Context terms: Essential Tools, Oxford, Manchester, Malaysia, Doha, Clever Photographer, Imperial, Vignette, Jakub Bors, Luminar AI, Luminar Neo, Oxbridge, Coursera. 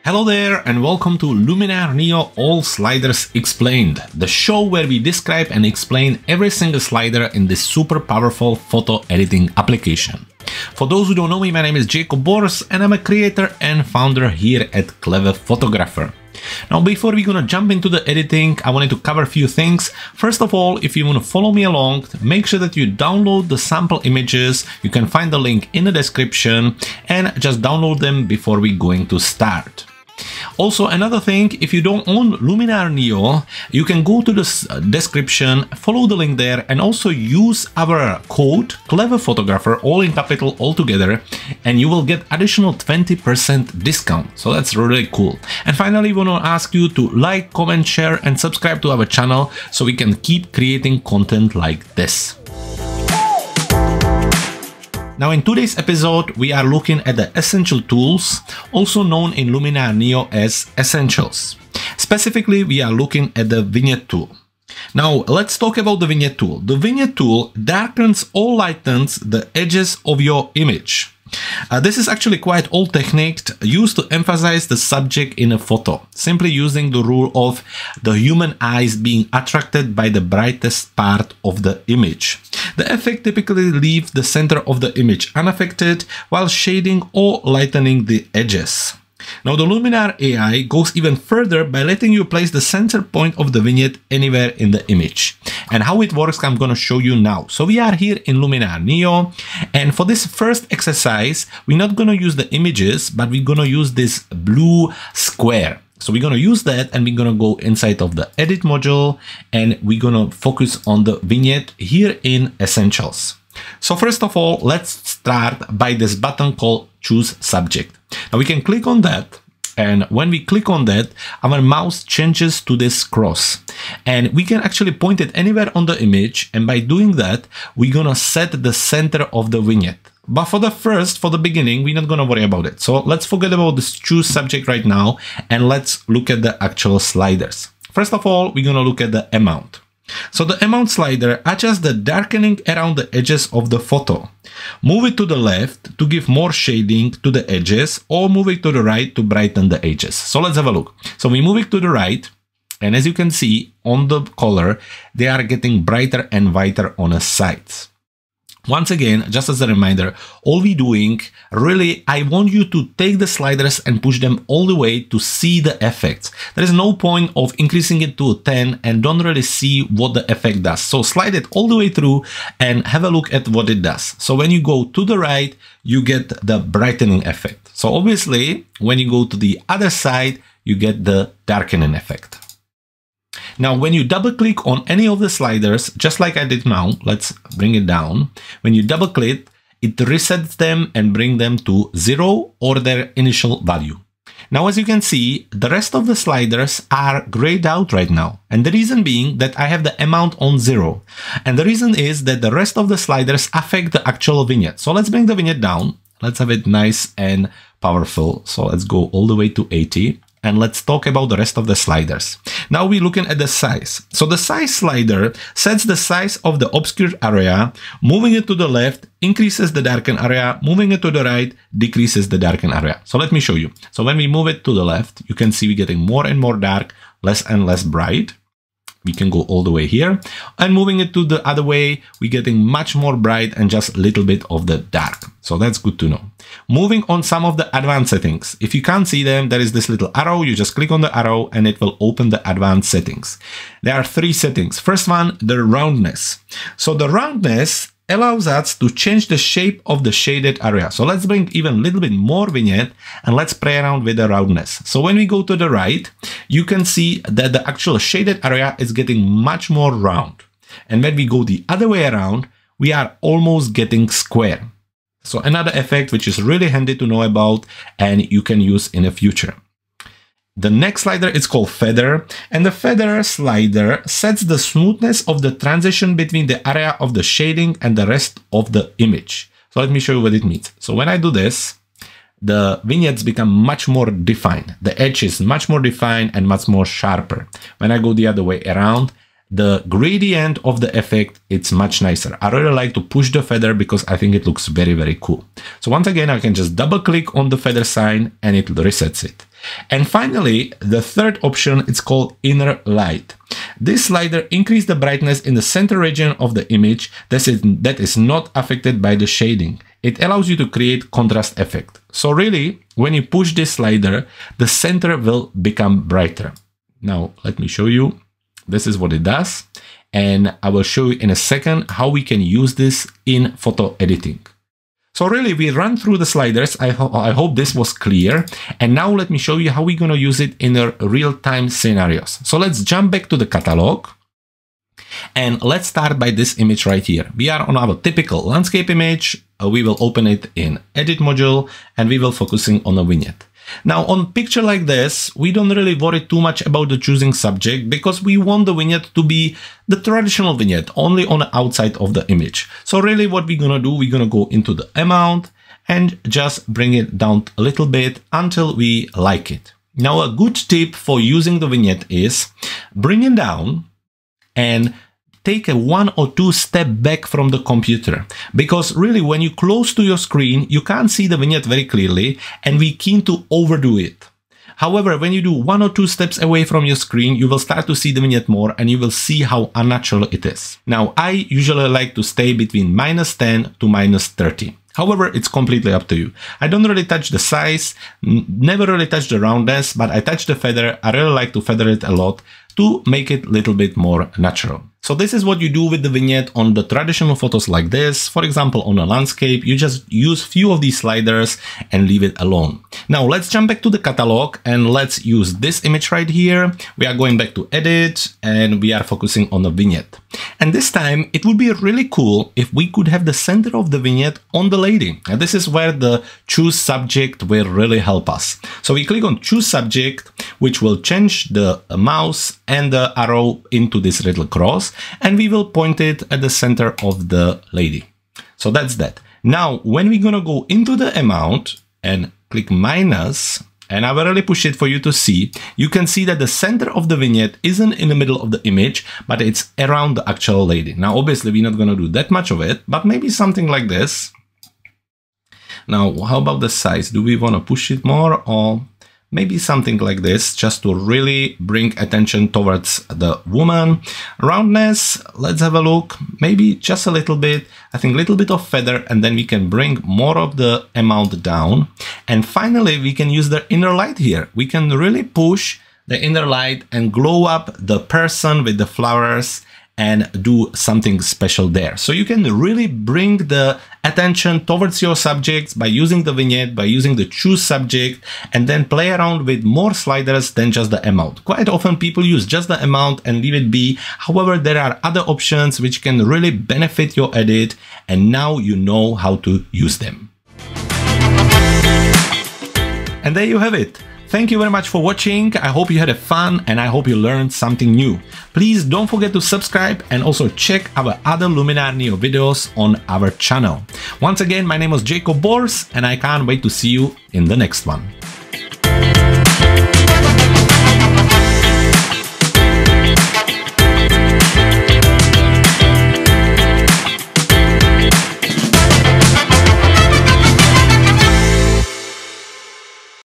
Hello there and welcome to Luminar Neo All Sliders Explained, the show where we describe and explain every single slider in this super powerful photo editing application. For those who don't know me, my name is Jakub Bors and I'm a creator and founder here at Clever Photographer. Now, before we're gonna jump into the editing, I wanted to cover a few things. First of all, if you wanna follow me along, make sure that you download the sample images. You can find the link in the description and just download them before we're going to start. Also, another thing, if you don't own Luminar Neo, you can go to the description, follow the link there, and also use our code Clever Photographer, all in capital, all together, and you will get additional 20% discount. So that's really cool. And finally, we want to ask you to like, comment, share, and subscribe to our channel so we can keep creating content like this. Now, in today's episode, we are looking at the essential tools, also known in Luminar Neo as essentials. Specifically, we are looking at the vignette tool. Now, let's talk about the vignette tool. The vignette tool darkens or lightens the edges of your image. This is actually quite old technique used to emphasize the subject in a photo, simply using the rule of the human eyes being attracted by the brightest part of the image. The effect typically leaves the center of the image unaffected while shading or lightening the edges. Now, the Luminar AI goes even further by letting you place the center point of the vignette anywhere in the image. And how it works, I'm going to show you now. So we are here in Luminar Neo, and for this first exercise, we're not going to use the images, but we're going to use this blue square. So we're going to use that, and we're going to go inside of the edit module, and we're going to focus on the vignette here in essentials. So first of all, let's start by this button called Choose Subject. Now we can click on that, and when we click on that, our mouse changes to this cross, and we can actually point it anywhere on the image, and by doing that, we're gonna set the center of the vignette. But for the beginning, we're not gonna worry about it. So let's forget about this Choose Subject right now, and let's look at the actual sliders. First of all, we're gonna look at the amount. So the amount slider adjusts the darkening around the edges of the photo. Move it to the left to give more shading to the edges, or move it to the right to brighten the edges. So let's have a look. So we move it to the right, and as you can see on the color, they are getting brighter and whiter on the sides. Once again, just as a reminder, all we're doing, really, I want you to take the sliders and push them all the way to see the effects. There is no point of increasing it to 10 and don't really see what the effect does. So slide it all the way through and have a look at what it does. So when you go to the right, you get the brightening effect. So obviously, when you go to the other side, you get the darkening effect. Now, when you double click on any of the sliders, just like I did now, let's bring it down. When you double click, it resets them and brings them to 0 or their initial value. Now, as you can see, the rest of the sliders are grayed out right now. And the reason being that I have the amount on 0. And the reason is that the rest of the sliders affect the actual vignette. So let's bring the vignette down. Let's have it nice and powerful. So let's go all the way to 80. And let's talk about the rest of the sliders. Now we're looking at the size. So the size slider sets the size of the obscure area, moving it to the left, increases the darkened area, moving it to the right, decreases the darkened area. So let me show you. So when we move it to the left, you can see we're getting more and more dark, less and less bright. We can go all the way here. And moving it to the other way, we're getting much more bright and just a little bit of the dark. So that's good to know. Moving on some of the advanced settings. If you can't see them, there is this little arrow. You just click on the arrow and it will open the advanced settings. There are 3 settings. First one, the roundness. So the roundness allows us to change the shape of the shaded area. So let's bring even a little bit more vignette and let's play around with the roundness. So when we go to the right, you can see that the actual shaded area is getting much more round. And when we go the other way around, we are almost getting square. So another effect which is really handy to know about and you can use in the future. The next slider is called feather, and the feather slider sets the smoothness of the transition between the area of the shading and the rest of the image. So let me show you what it means. So when I do this, the vignettes become much more defined. The edge is much more defined and much more sharper. When I go the other way around, the gradient of the effect, it's much nicer. I really like to push the feather because I think it looks very, very cool. So once again, I can just double click on the feather sign and it resets it. And finally, the third option, it's called inner light. This slider increases the brightness in the center region of the image that is not affected by the shading. It allows you to create contrast effect. So really, when you push this slider, the center will become brighter. Now, let me show you. This is what it does. And I will show you in a second how we can use this in photo editing. So really, we run through the sliders. I hope this was clear. And now let me show you how we're going to use it in our real-time scenarios. So let's jump back to the catalog. And let's start by this image right here. We are on our typical landscape image. We will open it in edit module and we will focusing on a vignette. Now on picture like this, we don't really worry too much about the choosing subject because we want the vignette to be the traditional vignette only on the outside of the image. So really what we're gonna do, we're gonna go into the amount and just bring it down a little bit until we like it. Now a good tip for using the vignette is bring it down and take a 1 or 2 step back from the computer. Because really when you close to your screen, you can't see the vignette very clearly and we're keen to overdo it. However, when you do 1 or 2 steps away from your screen, you will start to see the vignette more and you will see how unnatural it is. Now, I usually like to stay between -10 to -30. However, it's completely up to you. I don't really touch the size, never really touch the roundness, but I touch the feather. I really like to feather it a lot to make it a little bit more natural. So this is what you do with the vignette on the traditional photos like this. For example, on a landscape, you just use few of these sliders and leave it alone. Now let's jump back to the catalog and let's use this image right here. We are going back to edit and we are focusing on the vignette. And this time it would be really cool if we could have the center of the vignette on the lady. And this is where the choose subject will really help us. So we click on choose subject, which will change the mouse and the arrow into this little cross. And we will point it at the center of the lady. So that's that. Now, when we're going to go into the amount and click minus, and I will really push it for you to see, you can see that the center of the vignette isn't in the middle of the image, but it's around the actual lady. Now, obviously, we're not going to do that much of it, but maybe something like this. Now, how about the size? Do we want to push it more or maybe something like this, just to really bring attention towards the woman. Roundness, let's have a look, maybe just a little bit, I think a little bit of feather, and then we can bring more of the amount down. And finally, we can use the inner light here. We can really push the inner light and glow up the person with the flowers and do something special there. So you can really bring the attention towards your subjects by using the vignette, by using the choose subject, and then play around with more sliders than just the amount. Quite often people use just the amount and leave it be. However, there are other options which can really benefit your edit, and now you know how to use them. And there you have it. Thank you very much for watching. I hope you had fun and I hope you learned something new. Please don't forget to subscribe and also check our other Luminar Neo videos on our channel. Once again, my name was Jakub Bors and I can't wait to see you in the next one.